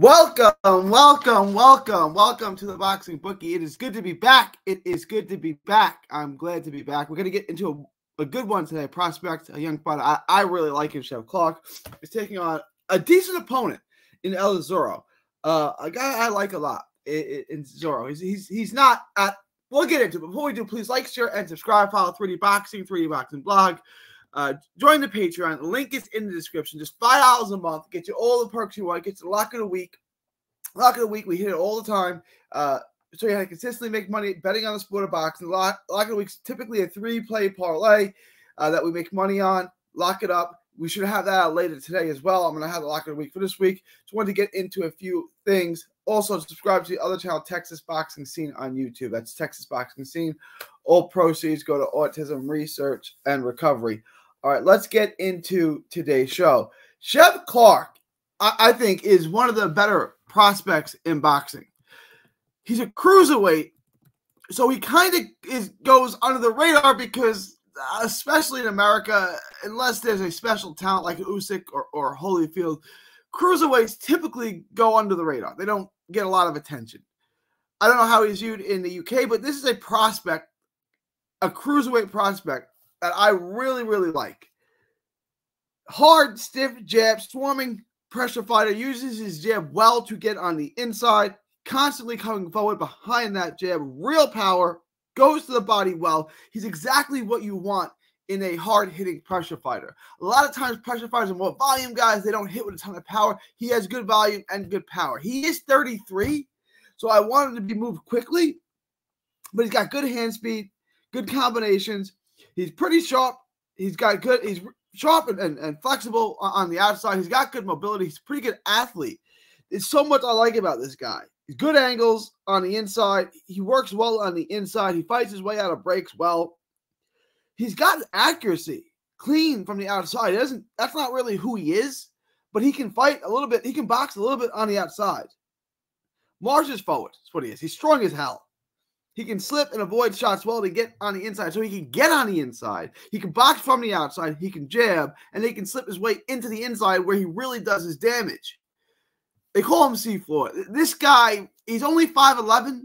Welcome to the Boxing Bookie. It is good to be back. I'm glad to be back. We're going to get into a good one today. Prospect, a young fighter. I really like him. Cheavon Clarke is taking on a decent opponent in Ellis Zorro, a guy I like a lot in Zorro. He's not at, we'll get into it. Before we do, please like, share, and subscribe. Follow 3D Boxing, 3D Boxing blog. Join the Patreon. The link is in the description. Just $5 a month. Get you all the perks you want. Get you lock of the week. Lock of the week. We hit it all the time. So you can consistently make money betting on the sport of boxing. Lock of the week's typically a 3-play parlay that we make money on. Lock it up. We should have that out later today as well. I'm going to have the lock of the week for this week. Just wanted to get into a few things. Also, subscribe to the other channel, Texas Boxing Scene, on YouTube. That's Texas Boxing Scene. All proceeds go to autism research and recovery. All right, let's get into today's show. Cheavon Clarke, I think, is one of the better prospects in boxing. He's a cruiserweight, so he kind of goes under the radar because, especially in America, unless there's a special talent like Usyk or Holyfield, cruiserweights typically go under the radar. They don't get a lot of attention. I don't know how he's viewed in the UK, but this is a prospect, a cruiserweight prospect, that I really, really like. Hard, stiff jab, swarming pressure fighter, uses his jab well to get on the inside, constantly coming forward behind that jab, real power, goes to the body well. He's exactly what you want in a hard-hitting pressure fighter. A lot of times pressure fighters are more volume guys. They don't hit with a ton of power. He has good volume and good power. He is 33, so I want him to be moved quickly, but he's got good hand speed, good combinations. He's pretty sharp. He's sharp and flexible on the outside. He's got good mobility. He's a pretty good athlete. There's so much I like about this guy. He's good angles on the inside. He works well on the inside. He fights his way out of breaks well. He's got accuracy, clean from the outside. That's not really who he is, but he can fight a little bit. He can box a little bit on the outside. Marches forward. That's what he is. He's strong as hell. He can slip and avoid shots well to get on the inside. So he can get on the inside. He can box from the outside. He can jab. And he can slip his way into the inside where he really does his damage. They call him C4. This guy, he's only 5'11".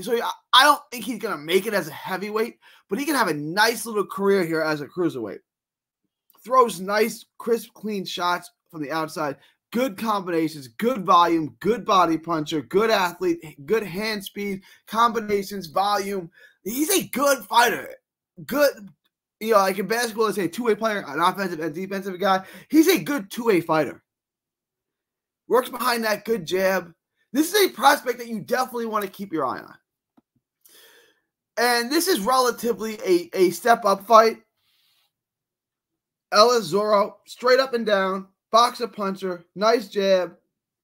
So I don't think he's going to make it as a heavyweight. But he can have a nice little career here as a cruiserweight. Throws nice, crisp, clean shots from the outside. Good combinations, good volume, good body puncher, good athlete, good hand speed, combinations, volume. He's a good fighter. Good, you know, like in basketball, they say two-way player, an offensive and defensive guy. He's a good two-way fighter. Works behind that good jab. This is a prospect that you definitely want to keep your eye on. And this is relatively a step-up fight. Ellis Zorro, straight up and down. Boxer puncher, nice jab,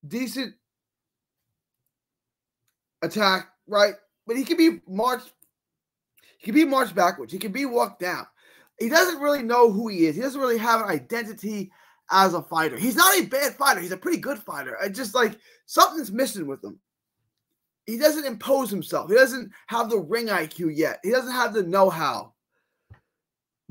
decent attack, right? But he can be marched backwards. He can be walked down. He doesn't really know who he is. He doesn't really have an identity as a fighter. He's not a bad fighter. He's a pretty good fighter. It's just like something's missing with him. He doesn't impose himself. He doesn't have the ring IQ yet. He doesn't have the know-how.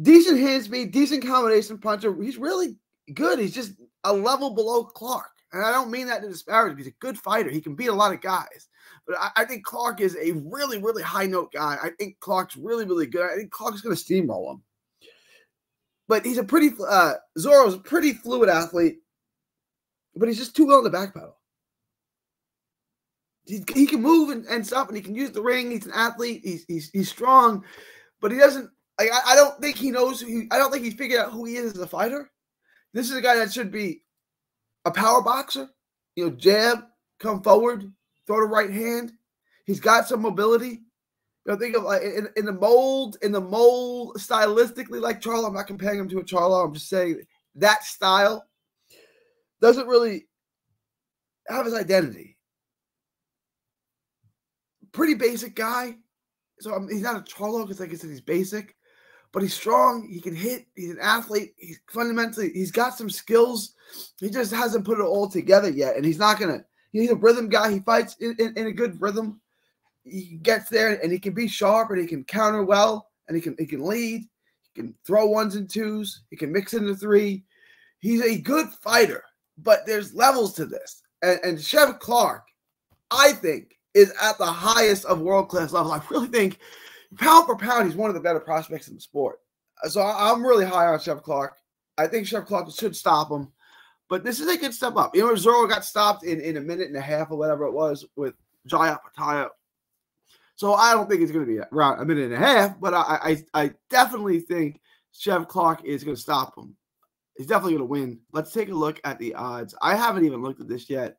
Decent hand speed, decent combination puncher. He's really good. He's just a level below Clarke, and I don't mean that to disparage. He's a good fighter. He can beat a lot of guys, but I think Clarke is a really, really high note guy. I think Clarke's really, really good. I think Clarke's going to steamroll him, but he's a pretty Zorro's a pretty fluid athlete, but he's just too well in the back pedal. He can move and stuff, and he can use the ring. He's an athlete. He's strong, but he doesn't. I don't think he knows. I don't think he's figured out who he is as a fighter. This is a guy that should be a power boxer. You know, jab, come forward, throw the right hand. He's got some mobility. You know, think of like in the mold stylistically like Charlo. I'm not comparing him to a Charlo. I'm just saying that style doesn't really have his identity. Pretty basic guy. So he's not a Charlo because, like I said, he's basic. But he's strong. He can hit. He's an athlete. He's got some skills. He just hasn't put it all together yet, and he's not gonna. He's a rhythm guy. He fights in a good rhythm. He gets there, and he can be sharp, and he can counter well, and he can lead. He can throw 1s and 2s. He can mix into 3. He's a good fighter, but there's levels to this. and Cheavon Clarke, I think, is at the highest of world-class levels. I really think pound for pound, he's one of the better prospects in the sport. So I'm really high on Cheavon Clarke. I think Cheavon Clarke should stop him. But this is a good step up. You know, Zorro got stopped in a minute and a half or whatever it was with Jaya Pataya. So I don't think it's going to be around a minute and a half, but I definitely think Cheavon Clarke is going to stop him. He's definitely going to win. Let's take a look at the odds. I haven't even looked at this yet.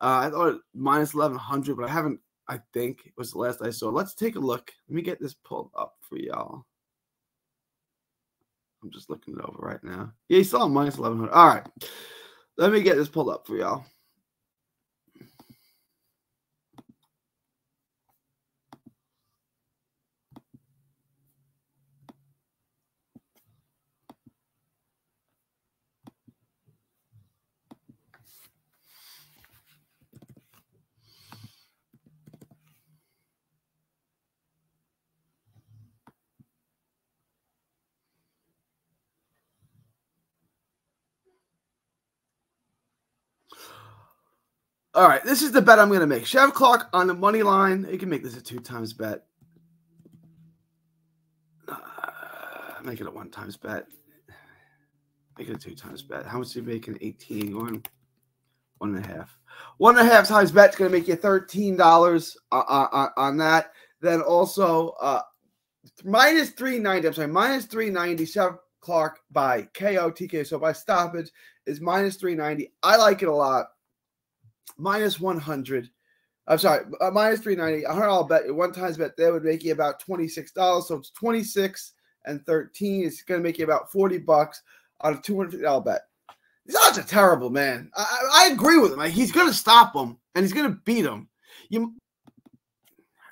I thought minus 1,100, but I haven't, I think, was the last I saw. Let's take a look. Let me get this pulled up for y'all. I'm just looking it over right now. Yeah, he's still on minus 1,100. All right. Let me get this pulled up for y'all. All right, this is the bet I'm going to make. Cheavon Clarke on the money line. You can make this a 2x bet. Make it a 1x bet. Make it a 2x bet. How much do you make an 18? One and a half. 1.5 times bet's going to make you $13 on that. Then also minus 390. I'm sorry, minus 390. Cheavon Clarke by KO, TK. So by stoppage is minus 390. I like it a lot. Minus 100, I'm sorry, minus 390. I'll bet 1x bet there would make you about $26. So it's 26 and 13. It's going to make you about $40 out of $250 bet. These odds are terrible, man. I agree with him. Like, he's going to stop him and he's going to beat him.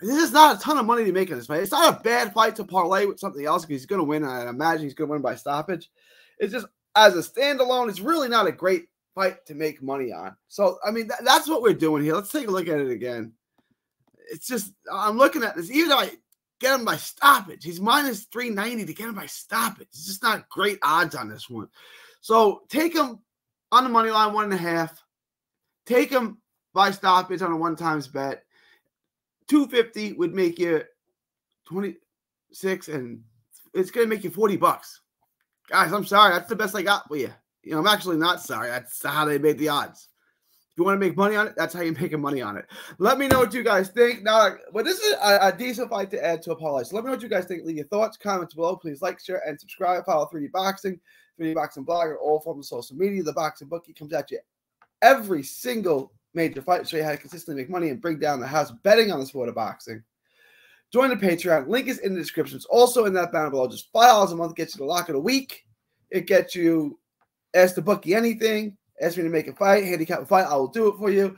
This is not a ton of money to make on this fight. It's not a bad fight to parlay with something else because he's going to win. I imagine he's going to win by stoppage. It's just as a standalone, it's really not a great fight to make money on. So, I mean, that's what we're doing here. Let's take a look at it again. It's just, I'm looking at this. Even though I get him by stoppage, he's minus 390 to get him by stoppage. It's just not great odds on this one. So take him on the money line, 1.5. Take him by stoppage on a 1x bet. 250 would make you 26, and it's going to make you $40. Guys, I'm sorry. That's the best I got for you. You know, I'm actually not sorry. That's how they made the odds. If you want to make money on it, that's how you're making money on it. Let me know what you guys think. Now, but this is a decent fight to add to a parlay. So let me know what you guys think. Leave your thoughts, comments below. Please like, share, and subscribe. Follow 3D Boxing, 3D Boxing Blog, or all forms of social media. The Boxing Bookie comes at you every single major fight to show you how to consistently make money and bring down the house betting on the sport of boxing. Join the Patreon. Link is in the description. It's also in that banner below. Just $5 a month gets you the lock of the week. It gets you... Ask the bookie anything. Ask me to make a fight, handicap a fight. I will do it for you.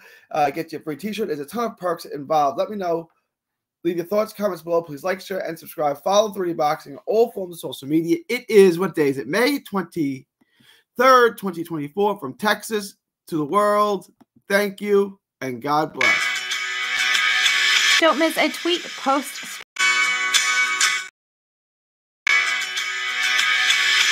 Get you a free t-shirt. There's a ton of perks involved. Let me know. Leave your thoughts, comments below. Please like, share, and subscribe. Follow 3D Boxing on all forms of social media. It is, what day is it? May 23rd, 2024, from Texas to the world. Thank you, and God bless. Don't miss a tweet, post.